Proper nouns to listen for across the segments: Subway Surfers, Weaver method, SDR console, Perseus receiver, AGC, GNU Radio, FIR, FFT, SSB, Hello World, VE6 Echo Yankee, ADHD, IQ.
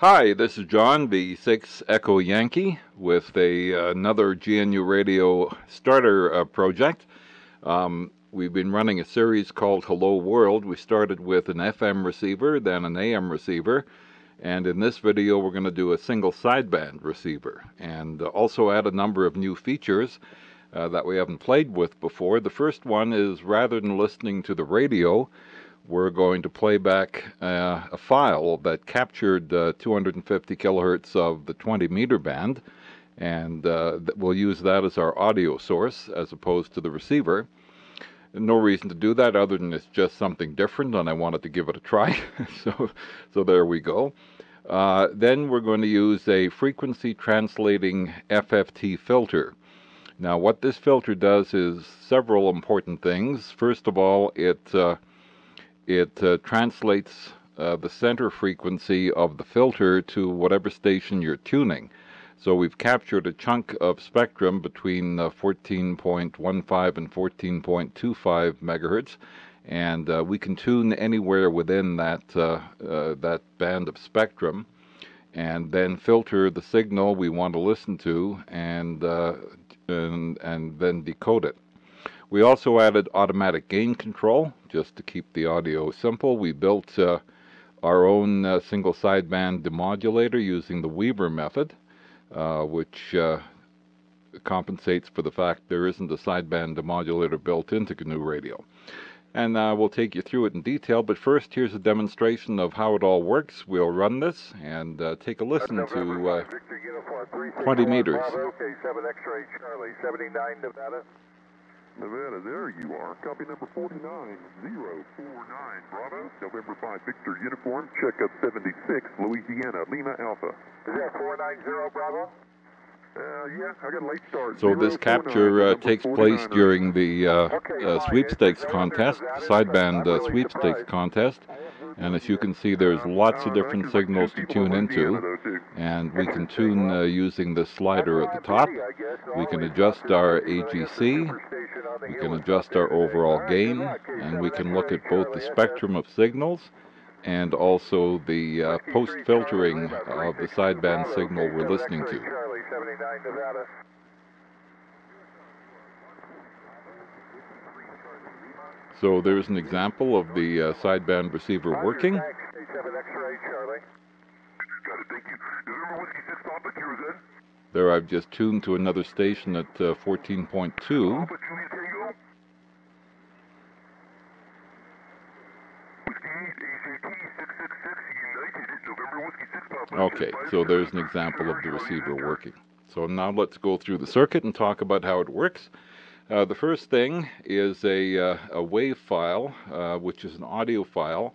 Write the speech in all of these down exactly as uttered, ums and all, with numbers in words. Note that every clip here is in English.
Hi, this is John, V E six Echo Yankee, with a, another G N U Radio starter uh, project. Um, we've been running a series called Hello World. We started with an F M receiver, then an A M receiver, and in this video we're going to do a single sideband receiver, and also add a number of new features Uh, that we haven't played with before. The first one is, rather than listening to the radio, we're going to play back uh, a file that captured uh, two hundred fifty kilohertz of the twenty meter band, and uh, we'll use that as our audio source as opposed to the receiver. No reason to do that other than it's just something different and I wanted to give it a try. so, so there we go. Uh, then we're going to use a frequency translating F F T filter. Now, what this filter does is several important things. First of all, it, uh, it uh, translates uh, the center frequency of the filter to whatever station you're tuning. So we've captured a chunk of spectrum between uh, fourteen point one five and fourteen point two five megahertz, and uh, we can tune anywhere within that, uh, uh, that band of spectrum, and then filter the signal we want to listen to, and uh, And, and then decode it. We also added automatic gain control just to keep the audio simple. We built uh, our own uh, single sideband demodulator using the Weaver method, uh, which uh, compensates for the fact there isn't a sideband demodulator built into G N U Radio. And uh, we'll take you through it in detail, but first here's a demonstration of how it all works. We'll run this and uh, take a listen to uh, twenty meters. Okay, seven X-ray Charlie, seventy-nine Nevada. Nevada, there you are. Copy number four nine zero four nine, Bravo. November five Victor Uniform, checkup seventy-six, Louisiana, Lima Alpha. Is that four nine zero, Bravo? Uh, yeah, I got a late start. So this capture uh, takes place during the uh, uh, sweepstakes contest, sideband uh, sweepstakes contest, and as you can see, there's lots of different signals to tune into, and we can tune uh, using the slider at the top. We can adjust our A G C, we can adjust our overall gain, and we can look at both the spectrum of signals and also the uh, post-filtering of the sideband signal we're listening to. Nevada. So there's an example of the uh, sideband receiver working. There I've just tuned to another station at uh, fourteen point two. Okay, so there's an example of the receiver working. So now let's go through the circuit and talk about how it works. Uh, the first thing is a, uh, a wave file, uh, which is an audio file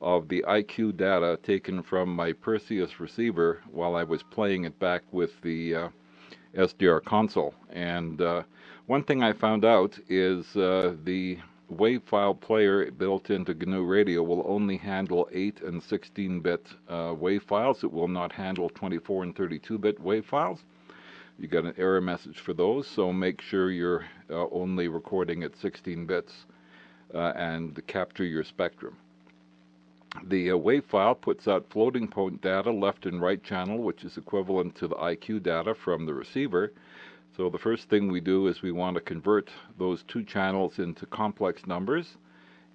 of the I Q data taken from my Perseus receiver while I was playing it back with the uh, S D R console. And uh, one thing I found out is uh, the wave file player built into G N U Radio will only handle eight and sixteen bit uh, wave files. It will not handle twenty-four and thirty-two bit wave files. You got an error message for those, so make sure you're uh, only recording at sixteen bits uh, and capture your spectrum. The uh, wave file puts out floating point data left and right channel, which is equivalent to the I Q data from the receiver. So the first thing we do is we want to convert those two channels into complex numbers,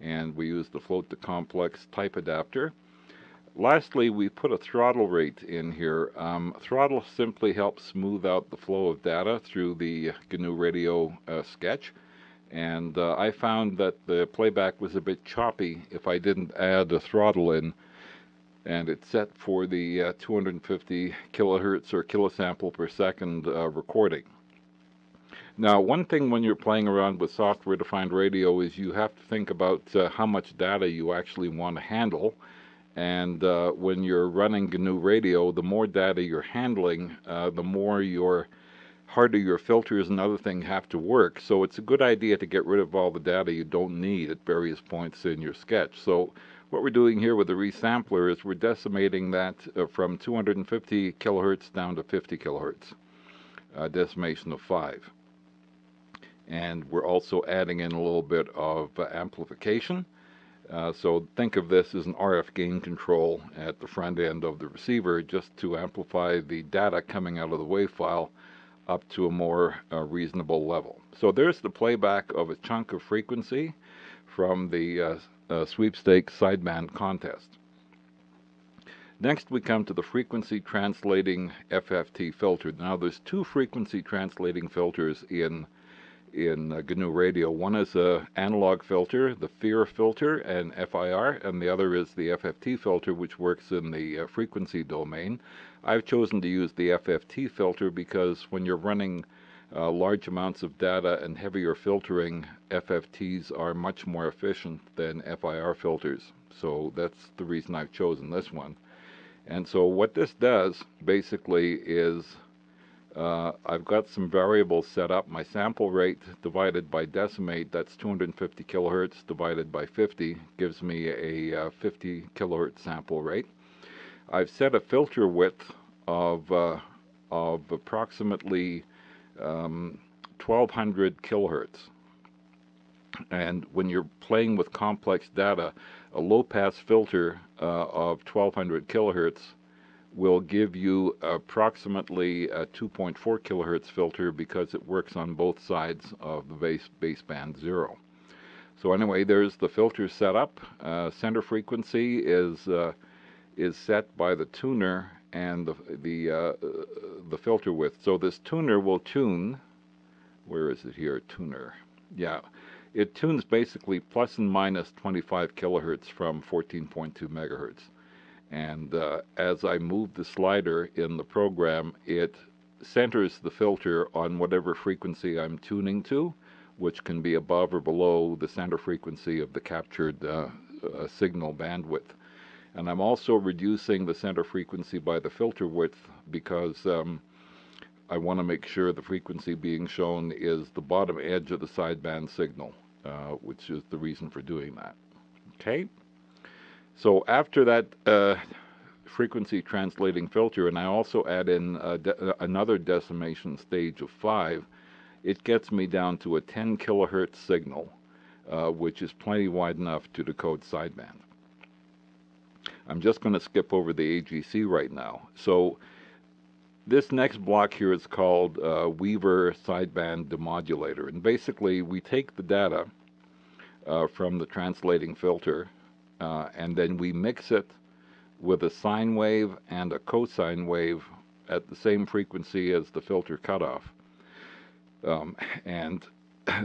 and we use the float to complex type adapter. Lastly, we put a throttle rate in here. Um, throttle simply helps smooth out the flow of data through the G N U Radio uh, sketch, and uh, I found that the playback was a bit choppy if I didn't add a throttle in, and it's set for the uh, two hundred fifty kilohertz or kilosample per second uh, recording. Now, one thing when you're playing around with software-defined radio is you have to think about uh, how much data you actually want to handle. And uh, when you're running G N U Radio, the more data you're handling, uh, the more your harder your filters and other things have to work. So it's a good idea to get rid of all the data you don't need at various points in your sketch. So what we're doing here with the resampler is we're decimating that uh, from two hundred fifty kilohertz down to fifty kilohertz, uh, decimation of five. And we're also adding in a little bit of uh, amplification. Uh, so think of this as an R F gain control at the front end of the receiver, just to amplify the data coming out of the wave file up to a more uh, reasonable level. So there's the playback of a chunk of frequency from the uh, uh, sweepstakes sideband contest. Next we come to the frequency translating F F T filter. Now there's two frequency translating filters in in uh, G N U Radio. One is an analog filter, the F I R filter and F I R, and the other is the F F T filter, which works in the uh, frequency domain. I've chosen to use the F F T filter because when you're running uh, large amounts of data and heavier filtering, F F Ts are much more efficient than F I R filters. So that's the reason I've chosen this one. And so what this does basically is uh, I've got some variables set up. My sample rate divided by decimate, that's two hundred fifty kilohertz divided by fifty, gives me a uh, fifty kilohertz sample rate. I've set a filter width of, uh, of approximately um, twelve hundred kilohertz. And when you're playing with complex data, a low-pass filter uh, of twelve hundred kilohertz will give you approximately a two point four kilohertz filter because it works on both sides of the base, baseband zero. So anyway, there's the filter setup. Uh, center frequency is uh, is set by the tuner and the the uh, the filter width. So this tuner will tune. Where is it here? Tuner. Yeah. It tunes basically plus and minus twenty-five kilohertz from fourteen point two megahertz. And uh, as I move the slider in the program, it centers the filter on whatever frequency I'm tuning to, which can be above or below the center frequency of the captured uh, uh, signal bandwidth. And I'm also reducing the center frequency by the filter width because um, I want to make sure the frequency being shown is the bottom edge of the sideband signal, uh, which is the reason for doing that. Okay, so after that uh, frequency translating filter, and I also add in uh, de another decimation stage of five, it gets me down to a ten kilohertz signal, uh, which is plenty wide enough to decode sideband. I'm just going to skip over the A G C right now. So this next block here is called uh, Weaver sideband demodulator, and basically we take the data uh, from the translating filter uh, and then we mix it with a sine wave and a cosine wave at the same frequency as the filter cutoff, um, and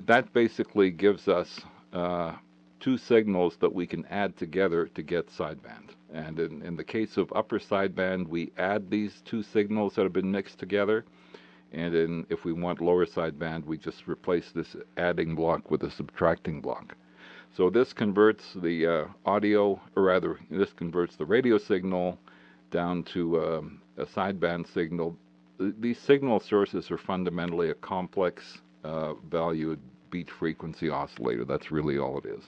that basically gives us uh, two signals that we can add together to get sideband. And in, in the case of upper sideband, we add these two signals that have been mixed together. And in, if we want lower sideband, we just replace this adding block with a subtracting block. So this converts the uh, audio, or rather, this converts the radio signal down to um, a sideband signal. These signal sources are fundamentally a complex uh, valued beat frequency oscillator. That's really all it is.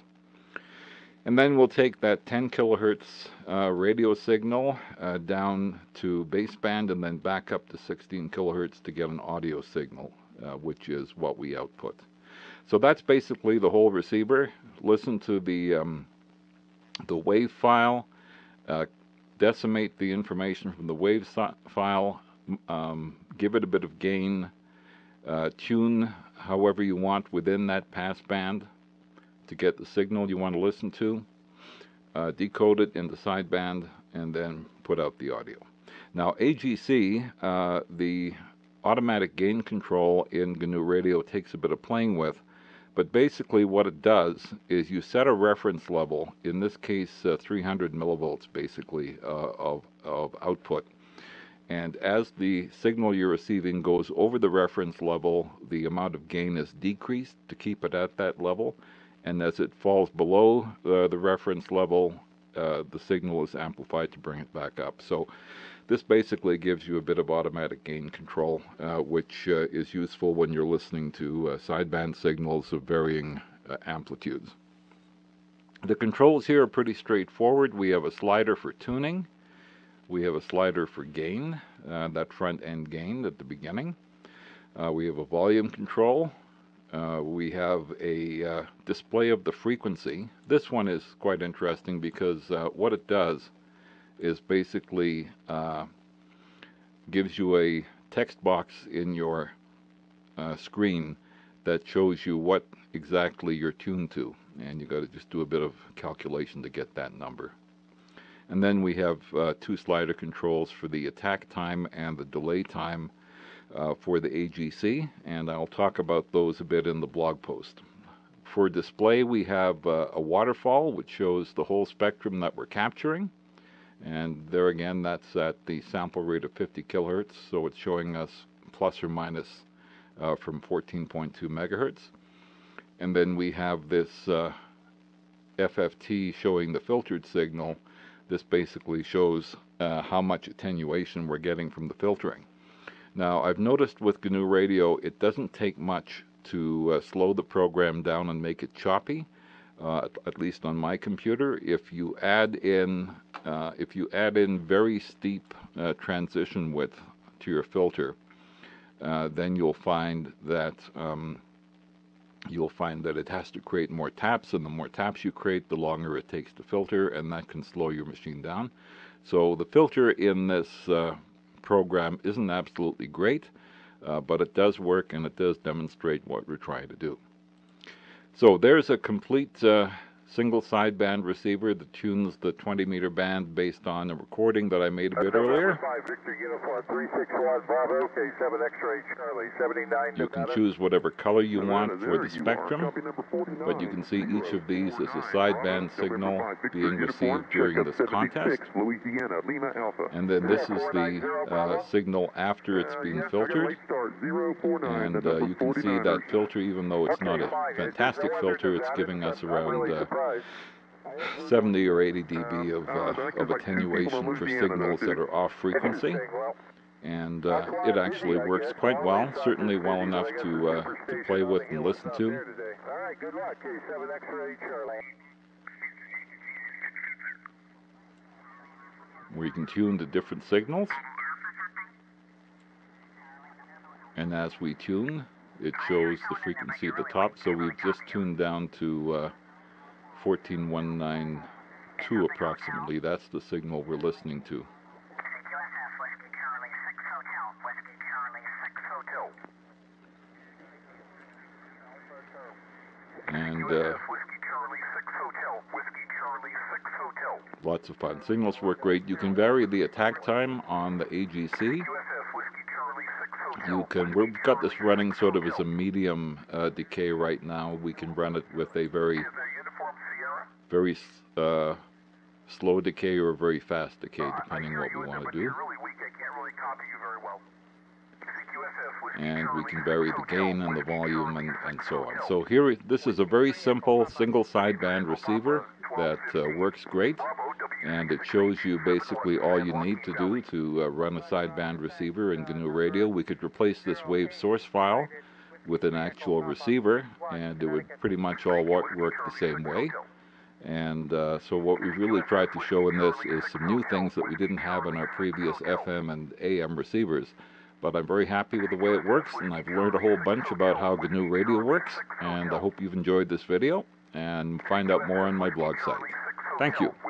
And then we'll take that ten kilohertz uh, radio signal uh, down to baseband and then back up to sixteen kilohertz to get an audio signal, uh, which is what we output. So that's basically the whole receiver. Listen to the, um, the wave file, uh, decimate the information from the wave so file, um, give it a bit of gain, uh, tune however you want within that passband to get the signal you want to listen to, uh, decode it into sideband, and then put out the audio. Now A G C, uh, the automatic gain control in G N U Radio, takes a bit of playing with, but basically what it does is you set a reference level, in this case uh, three hundred millivolts basically, uh, of, of output. And as the signal you're receiving goes over the reference level, the amount of gain is decreased to keep it at that level. And as it falls below uh, the reference level, uh, the signal is amplified to bring it back up. So this basically gives you a bit of automatic gain control, uh, which uh, is useful when you're listening to uh, sideband signals of varying uh, amplitudes. The controls here are pretty straightforward. We have a slider for tuning. We have a slider for gain, uh, that front end gain at the beginning. Uh, we have a volume control. Uh, we have a uh, display of the frequency. This one is quite interesting because uh, what it does is basically uh, gives you a text box in your uh, screen that shows you what exactly you're tuned to, and you got to just do a bit of calculation to get that number. And then we have uh, two slider controls for the attack time and the delay time Uh, for the A G C, and I'll talk about those a bit in the blog post. For display, we have uh, a waterfall which shows the whole spectrum that we're capturing, and there again, that's at the sample rate of fifty kilohertz, so it's showing us plus or minus uh, from fourteen point two megahertz. And then we have this uh, F F T showing the filtered signal. This basically shows uh, how much attenuation we're getting from the filtering. Now, I've noticed with G N U Radio, it doesn't take much to uh, slow the program down and make it choppy, uh, at, at least on my computer. If you add in, uh, if you add in very steep uh, transition width to your filter, uh, then you'll find that um, you'll find that it has to create more taps, and the more taps you create, the longer it takes to filter, and that can slow your machine down. So the filter in this Uh, program isn't absolutely great, uh, but it does work, and it does demonstrate what we're trying to do. So there's a complete uh, single sideband receiver that tunes the twenty meter band based on a recording that I made a bit earlier. You can choose whatever color you want for the spectrum, but you can see each of these is a sideband signal being received during this contest. And then this is the uh, signal after it's been filtered. And uh, you can see that filter, even though it's not a fantastic filter, it's giving us around uh, seventy or eighty d B of, uh, of attenuation for signals that are off frequency, and uh, it actually works quite well, certainly well enough to, uh, to play with and listen to. Where you can tune to different signals, and as we tune, it shows the frequency at the top, so we've just tuned down to uh, fourteen one nine two approximately. That's the signal we're listening to. And uh, lots of fun. Signals work great. You can vary the attack time on the A G C. You can, we've got this running sort of as a medium uh, decay right now. We can run it with a very, very uh, slow decay or very fast decay, depending on what we want to do. And we can vary the gain and the volume and, and so on. So here, this is a very simple single sideband receiver that uh, works great. And it shows you basically all you need to do to uh, run a sideband receiver in G N U Radio. We could replace this wave source file with an actual receiver, and it would pretty much all work the same way. And uh, so what we really tried to show in this is some new things that we didn't have in our previous F M and A M receivers. But I'm very happy with the way it works, and I've learned a whole bunch about how G N U Radio works, and I hope you've enjoyed this video, and find out more on my blog site. Thank you.